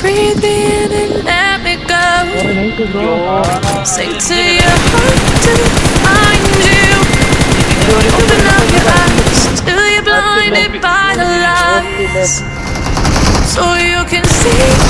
Breathe me in and let me go. Sing to your heart to find you. Open up your eyes till you're blinded by the lies, so you can see.